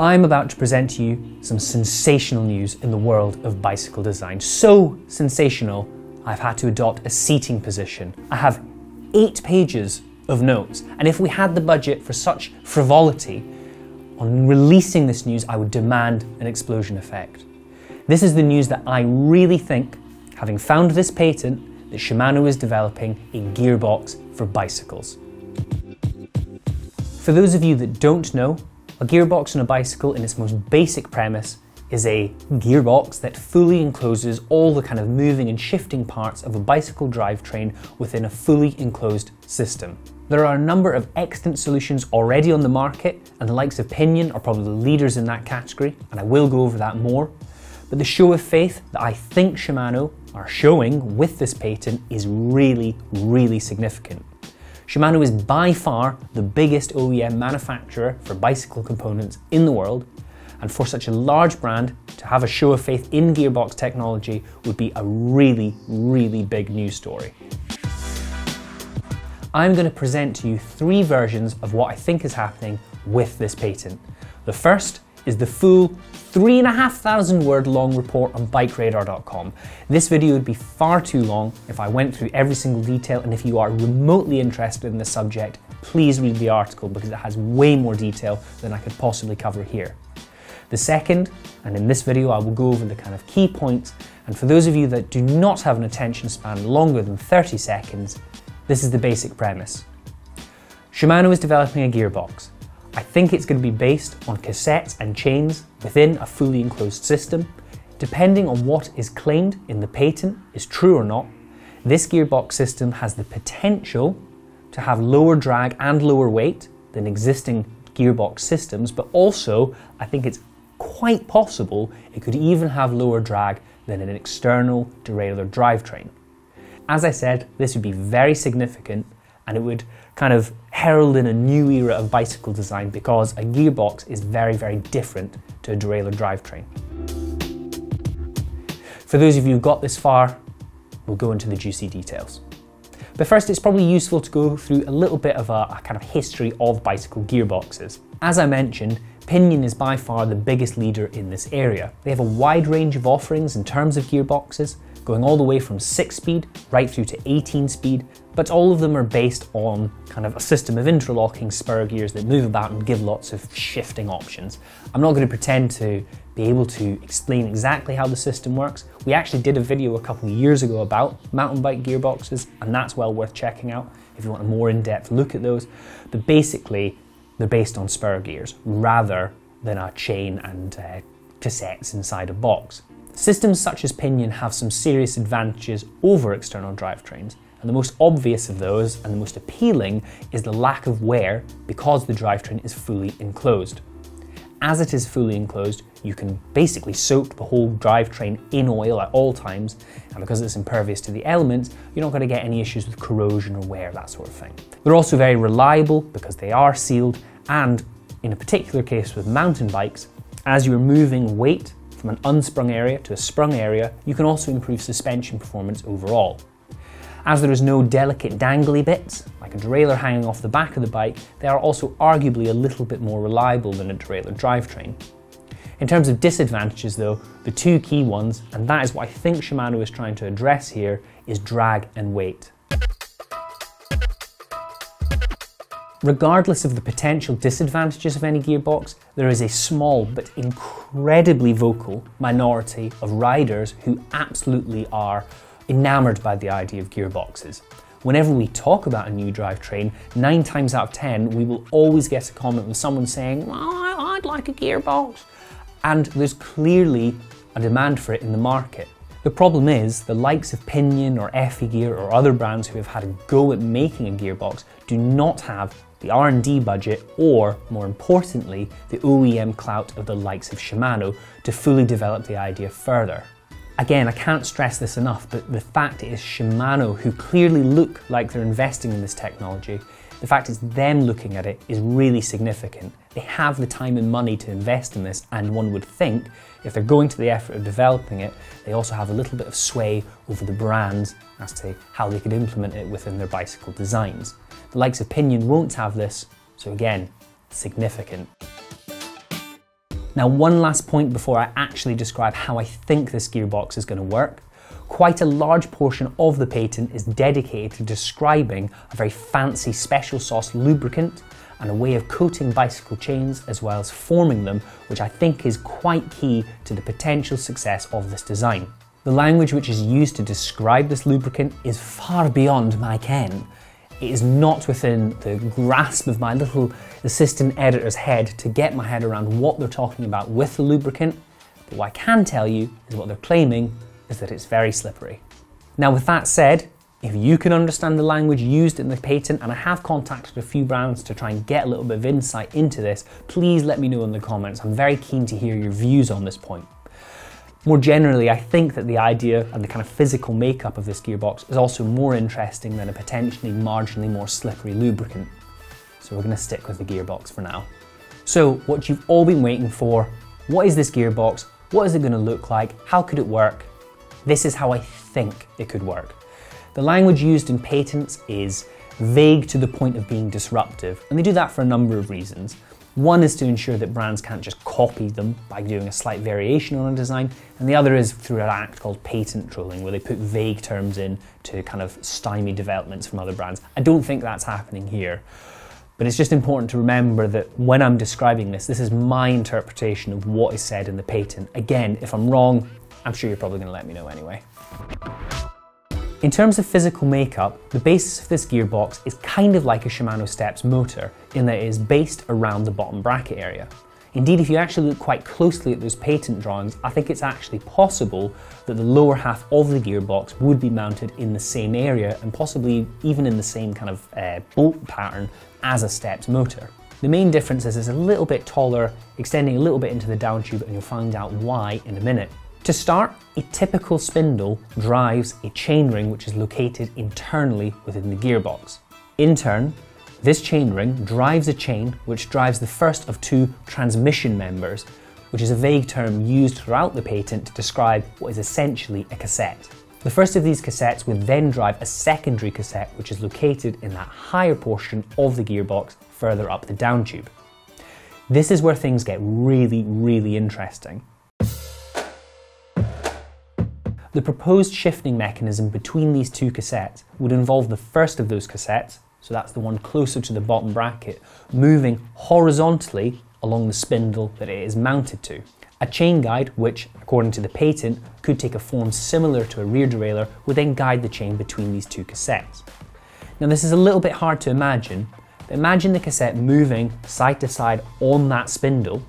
I'm about to present to you some sensational news in the world of bicycle design. So sensational, I've had to adopt a seating position. I have 8 pages of notes, and if we had the budget for such frivolity, on releasing this news, I would demand an explosion effect. This is the news that I really think, having found this patent, that Shimano is developing a gearbox for bicycles. For those of you that don't know, a gearbox on a bicycle in its most basic premise is a gearbox that fully encloses all the kind of moving and shifting parts of a bicycle drivetrain within a fully enclosed system. There are a number of extant solutions already on the market, and the likes of Pinion are probably the leaders in that category, and I will go over that more. But the show of faith that I think Shimano are showing with this patent is really, really significant. Shimano is by far the biggest OEM manufacturer for bicycle components in the world, and for such a large brand to have a show of faith in gearbox technology would be a really, really big news story. I'm going to present to you 3 versions of what I think is happening with this patent. The first is the full 3,500 word long report on BikeRadar.com. This video would be far too long if I went through every single detail, and if you are remotely interested in the subject, please read the article because it has way more detail than I could possibly cover here. The second, and in this video I will go over the kind of key points, and for those of you that do not have an attention span longer than 30 seconds, this is the basic premise. Shimano is developing a gearbox. I think it's going to be based on cassettes and chains within a fully enclosed system. Depending on what is claimed in the patent is true or not, this gearbox system has the potential to have lower drag and lower weight than existing gearbox systems, but also I think it's quite possible it could even have lower drag than an external derailleur drivetrain. As I said, this would be very significant, and it would kind of herald in a new era of bicycle design because a gearbox is very, very different to a derailleur drivetrain. For those of you who've got this far, we'll go into the juicy details. But first, it's probably useful to go through a little bit of a kind of history of bicycle gearboxes. As I mentioned, Pinion is by far the biggest leader in this area. They have a wide range of offerings in terms of gearboxes, going all the way from 6-speed right through to 18-speed, but all of them are based on kind of a system of interlocking spur gears that move about and give lots of shifting options. I'm not going to pretend to be able to explain exactly how the system works. We actually did a video a couple of years ago about mountain bike gearboxes, and that's well worth checking out if you want a more in-depth look at those. But basically, they're based on spur gears rather than a chain and cassettes inside a box. Systems such as Pinion have some serious advantages over external drivetrains, and the most obvious of those and the most appealing is the lack of wear because the drivetrain is fully enclosed. As it is fully enclosed, you can basically soak the whole drivetrain in oil at all times, and because it's impervious to the elements, you're not going to get any issues with corrosion or wear, that sort of thing. They're also very reliable because they are sealed, and in a particular case with mountain bikes, as you're moving weight from an unsprung area to a sprung area, you can also improve suspension performance overall. As there is no delicate dangly bits, like a derailleur hanging off the back of the bike, they are also arguably a little bit more reliable than a derailleur drivetrain. In terms of disadvantages though, the 2 key ones, and that is what I think Shimano is trying to address here, is drag and weight. Regardless of the potential disadvantages of any gearbox, there is a small but incredibly vocal minority of riders who absolutely are enamoured by the idea of gearboxes. Whenever we talk about a new drivetrain, 9 times out of 10, we will always get a comment with someone saying, well, I'd like a gearbox. And there's clearly a demand for it in the market. The problem is, the likes of Pinion or Effigear or other brands who have had a go at making a gearbox do not have the R&D budget or, more importantly, the OEM clout of the likes of Shimano to fully develop the idea further. Again, I can't stress this enough, but the fact is Shimano, who clearly look like they're investing in this technology, the fact it's them looking at it is really significant. They have the time and money to invest in this, and one would think if they're going to the effort of developing it, they also have a little bit of sway over the brands as to how they could implement it within their bicycle designs. The likes of Pinion won't have this, so again, significant. Now, one last point before I actually describe how I think this gearbox is going to work. Quite a large portion of the patent is dedicated to describing a very fancy special sauce lubricant and a way of coating bicycle chains as well as forming them, which I think is quite key to the potential success of this design. The language which is used to describe this lubricant is far beyond my ken. It is not within the grasp of my little assistant editor's head to get my head around what they're talking about with the lubricant, but what I can tell you is what they're claiming is that it's very slippery. Now, with that said, if you can understand the language used in the patent, and I have contacted a few brands to try and get a little bit of insight into this, please let me know in the comments. I'm very keen to hear your views on this point. More generally, I think that the idea and the kind of physical makeup of this gearbox is also more interesting than a potentially marginally more slippery lubricant. So we're going to stick with the gearbox for now. So what you've all been waiting for, what is this gearbox? What is it going to look like? How could it work? This is how I think it could work. The language used in patents is vague to the point of being disruptive, and they do that for a number of reasons. One is to ensure that brands can't just copy them by doing a slight variation on a design, and the other is through an act called patent trolling, where they put vague terms in to kind of stymie developments from other brands. I don't think that's happening here, but it's just important to remember that when I'm describing this, this is my interpretation of what is said in the patent. Again, if I'm wrong, I'm sure you're probably going to let me know anyway. In terms of physical makeup, the basis of this gearbox is kind of like a Shimano Steps motor, in that it is based around the bottom bracket area. Indeed, if you actually look quite closely at those patent drawings, I think it's actually possible that the lower half of the gearbox would be mounted in the same area and possibly even in the same kind of bolt pattern as a Steps motor. The main difference is it's a little bit taller, extending a little bit into the down tube, and you'll find out why in a minute. To start, a typical spindle drives a chainring which is located internally within the gearbox. In turn, this chainring drives a chain which drives the first of two transmission members, which is a vague term used throughout the patent to describe what is essentially a cassette. The first of these cassettes would then drive a secondary cassette which is located in that higher portion of the gearbox further up the down tube. This is where things get really, really interesting. The proposed shifting mechanism between these two cassettes would involve the first of those cassettes, so that's the one closer to the bottom bracket, moving horizontally along the spindle that it is mounted to. A chain guide, which, according to the patent, could take a form similar to a rear derailleur, would then guide the chain between these two cassettes. Now, this is a little bit hard to imagine, but imagine the cassette moving side to side on that spindle,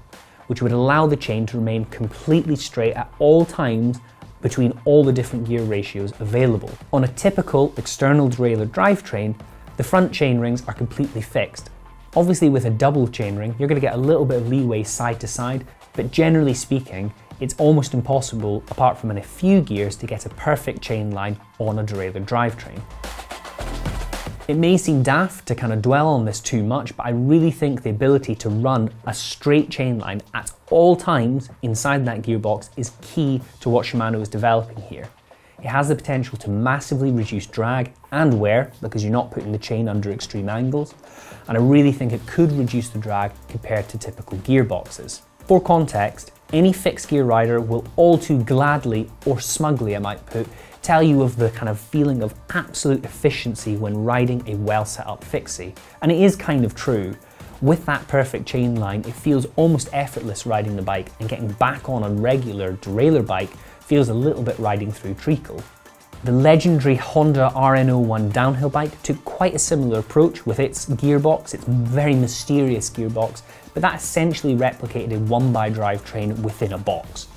which would allow the chain to remain completely straight at all times between all the different gear ratios available. On a typical external derailleur drivetrain, the front chainrings are completely fixed. Obviously, with a double chainring, you're going to get a little bit of leeway side to side, but generally speaking, it's almost impossible, apart from in a few gears, to get a perfect chain line on a derailleur drivetrain. It may seem daft to kind of dwell on this too much, but I really think the ability to run a straight chain line at all times inside that gearbox is key to what Shimano is developing here. It has the potential to massively reduce drag and wear because you're not putting the chain under extreme angles, and I really think it could reduce the drag compared to typical gearboxes. For context, any fixed gear rider will all too gladly, or smugly I might put, tell you of the kind of feeling of absolute efficiency when riding a well set up fixie. And it is kind of true. With that perfect chain line, it feels almost effortless riding the bike, and getting back on a regular derailleur bike feels a little bit riding through treacle. The legendary Honda RN01 downhill bike took quite a similar approach with its gearbox, its very mysterious gearbox, but that essentially replicated a 1x drivetrain within a box.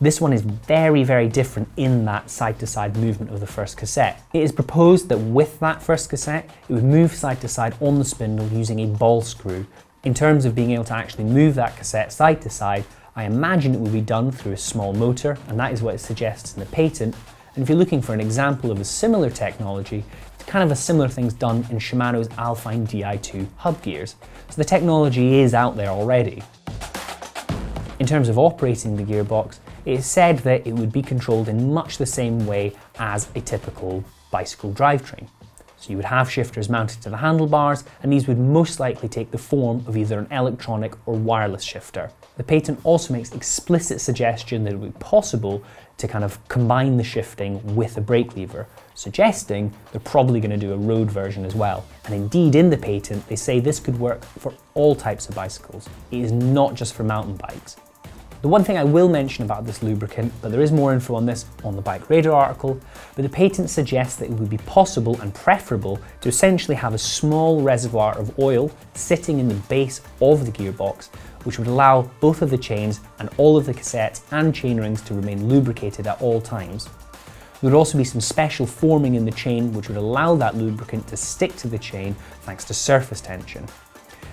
This one is very, very different in that side-to-side movement of the first cassette. It is proposed that with that first cassette, it would move side-to-side on the spindle using a ball screw. In terms of being able to actually move that cassette side-to-side, I imagine it would be done through a small motor, and that is what it suggests in the patent. And if you're looking for an example of a similar technology, it's kind of a similar thing's done in Shimano's Alfine Di2 hub gears. So the technology is out there already. In terms of operating the gearbox, it is said that it would be controlled in much the same way as a typical bicycle drivetrain. So you would have shifters mounted to the handlebars, and these would most likely take the form of either an electronic or wireless shifter. The patent also makes explicit suggestion that it would be possible to kind of combine the shifting with a brake lever, suggesting they're probably going to do a road version as well. And indeed, in the patent, they say this could work for all types of bicycles. It is not just for mountain bikes. The one thing I will mention about this lubricant, but there is more info on this on the BikeRadar article, but the patent suggests that it would be possible and preferable to essentially have a small reservoir of oil sitting in the base of the gearbox, which would allow both of the chains and all of the cassettes and chain rings to remain lubricated at all times. There would also be some special forming in the chain which would allow that lubricant to stick to the chain thanks to surface tension.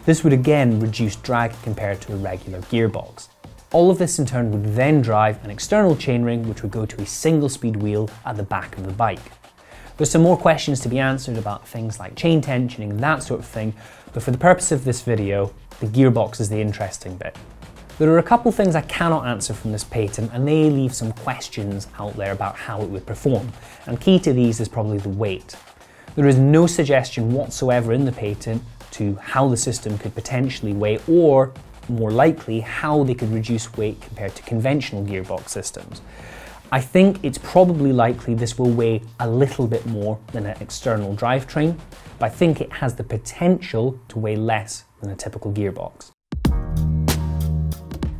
This would again reduce drag compared to a regular gearbox. All of this in turn would then drive an external chainring which would go to a single speed wheel at the back of the bike. There's some more questions to be answered about things like chain tensioning and that sort of thing, but for the purpose of this video, the gearbox is the interesting bit. There are a couple things I cannot answer from this patent, and they leave some questions out there about how it would perform, and key to these is probably the weight. There is no suggestion whatsoever in the patent to how the system could potentially weigh, or more likely how they could reduce weight compared to conventional gearbox systems. I think it's probably likely this will weigh a little bit more than an external drivetrain, but I think it has the potential to weigh less than a typical gearbox.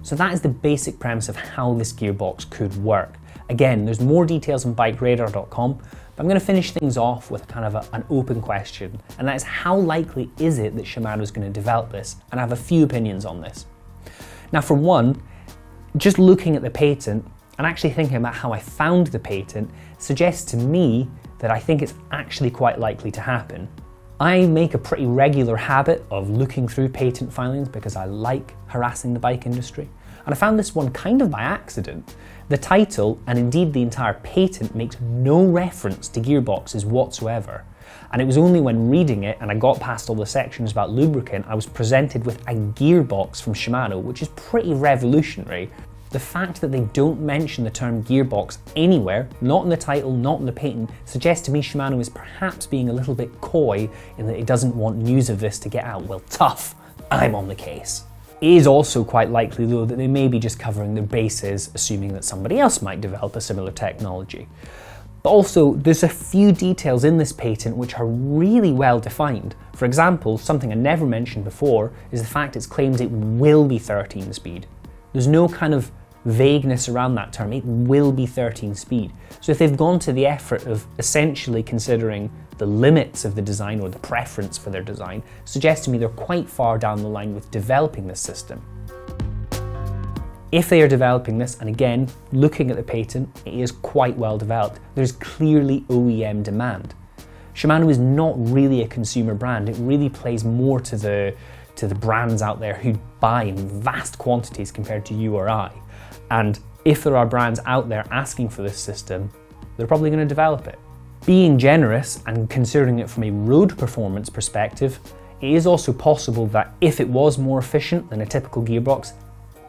So that is the basic premise of how this gearbox could work. Again, there's more details on bikeradar.com, but I'm going to finish things off with kind of an open question, and that is how likely is it that Shimano is going to develop this? And I have a few opinions on this. Now, for one, just looking at the patent and actually thinking about how I found the patent suggests to me that I think it's actually quite likely to happen. I make a pretty regular habit of looking through patent filings because I like harassing the bike industry. And I found this one kind of by accident. The title, and indeed the entire patent, makes no reference to gearboxes whatsoever. And it was only when reading it, and I got past all the sections about lubricant, I was presented with a gearbox from Shimano, which is pretty revolutionary. The fact that they don't mention the term gearbox anywhere, not in the title, not in the patent, suggests to me Shimano is perhaps being a little bit coy in that it doesn't want news of this to get out. Well, tough, I'm on the case. It is also quite likely though that they may be just covering their bases, assuming that somebody else might develop a similar technology. But also, there's a few details in this patent which are really well defined. For example, something I never mentioned before is the fact it claims it will be 13 speed. There's no kind of vagueness around that term, it will be 13 speed. So if they've gone to the effort of essentially considering the limits of the design or the preference for their design, suggests to me they're quite far down the line with developing this system. If they are developing this, and again, looking at the patent, it is quite well developed. There's clearly OEM demand. Shimano is not really a consumer brand. It really plays more to the brands out there who buy in vast quantities compared to you or I. And if there are brands out there asking for this system, they're probably going to develop it. Being generous and considering it from a road performance perspective, it is also possible that if it was more efficient than a typical gearbox,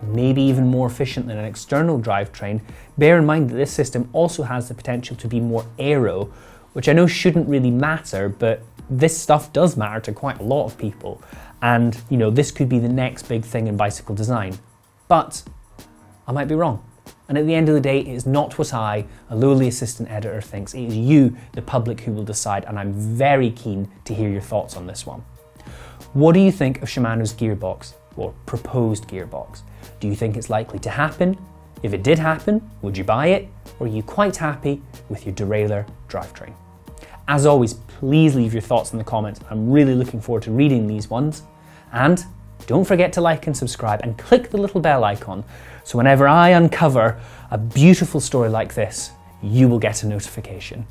maybe even more efficient than an external drivetrain, bear in mind that this system also has the potential to be more aero, which I know shouldn't really matter, but this stuff does matter to quite a lot of people. And, you know, this could be the next big thing in bicycle design. But I might be wrong. And at the end of the day, it is not what I, a lowly assistant editor, thinks. It is you, the public, who will decide, and I'm very keen to hear your thoughts on this one. What do you think of Shimano's gearbox, or proposed gearbox? Do you think it's likely to happen? If it did happen, would you buy it? Or are you quite happy with your derailleur drivetrain? As always, please leave your thoughts in the comments. I'm really looking forward to reading these ones. And don't forget to like and subscribe and click the little bell icon, so whenever I uncover a beautiful story like this, you will get a notification.